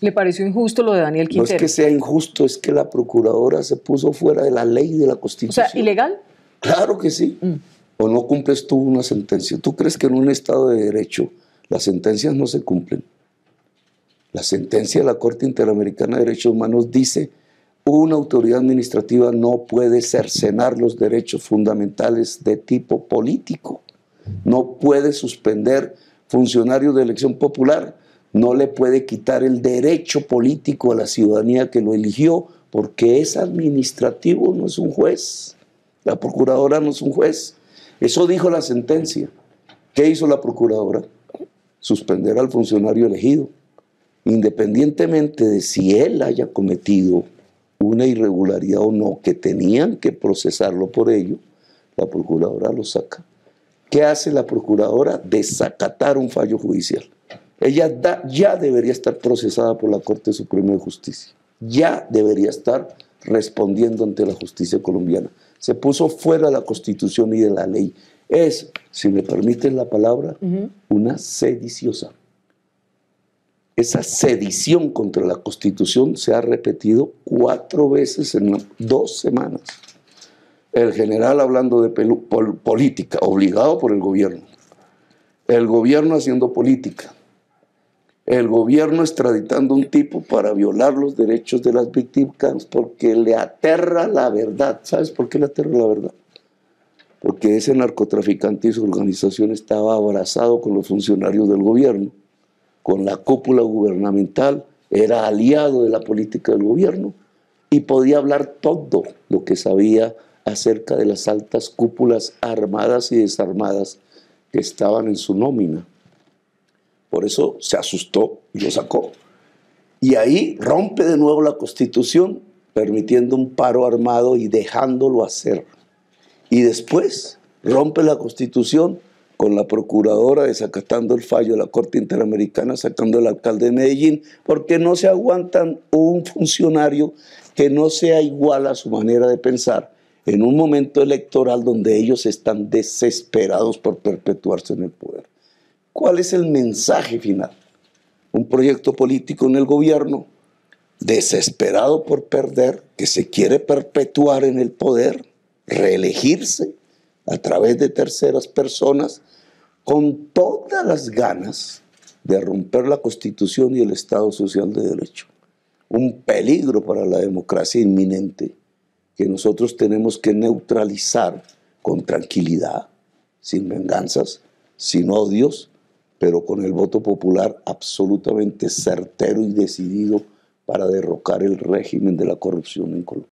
¿Le pareció injusto lo de Daniel Quintero? No es que sea injusto, es que la procuradora se puso fuera de la ley y de la Constitución. O sea, ¿ilegal? Claro que sí. O no cumples tú una sentencia. ¿Tú crees que en un Estado de Derecho las sentencias no se cumplen? La sentencia de la Corte Interamericana de Derechos Humanos dice: una autoridad administrativa no puede cercenar los derechos fundamentales de tipo político. No puede suspender funcionarios de elección popular. No le puede quitar el derecho político a la ciudadanía que lo eligió, porque es administrativo, no es un juez. La procuradora no es un juez. Eso dijo la sentencia. ¿Qué hizo la procuradora? Suspender al funcionario elegido, independientemente de si él haya cometido una irregularidad o no, que tenían que procesarlo por ello. La procuradora lo saca. ¿Qué hace la procuradora? Desacatar un fallo judicial. Ella ya debería estar procesada por la Corte Suprema de Justicia. Ya debería estar respondiendo ante la justicia colombiana. Se puso fuera de la Constitución y de la ley. Es, si me permiten la palabra, una sediciosa. Esa sedición contra la Constitución se ha repetido 4 veces en 2 semanas. El general hablando de política, obligado por el gobierno. El gobierno haciendo política. El gobierno extraditando a un tipo para violar los derechos de las víctimas porque le aterra la verdad. ¿Sabes por qué le aterra la verdad? Porque ese narcotraficante y su organización estaba abrazado con los funcionarios del gobierno, con la cúpula gubernamental, era aliado de la política del gobierno y podía hablar todo lo que sabía acerca de las altas cúpulas armadas y desarmadas que estaban en su nómina. Por eso se asustó y lo sacó. Y ahí rompe de nuevo la Constitución, permitiendo un paro armado y dejándolo hacer. Y después rompe la Constitución con la procuradora desacatando el fallo de la Corte Interamericana, sacando al alcalde de Medellín, porque no se aguantan un funcionario que no sea igual a su manera de pensar en un momento electoral donde ellos están desesperados por perpetuarse en el poder. ¿Cuál es el mensaje final? Un proyecto político en el gobierno, desesperado por perder, que se quiere perpetuar en el poder, reelegirse a través de terceras personas, con todas las ganas de romper la Constitución y el Estado Social de Derecho. Un peligro para la democracia inminente que nosotros tenemos que neutralizar con tranquilidad, sin venganzas, sin odios, pero con el voto popular absolutamente certero y decidido para derrocar el régimen de la corrupción en Colombia.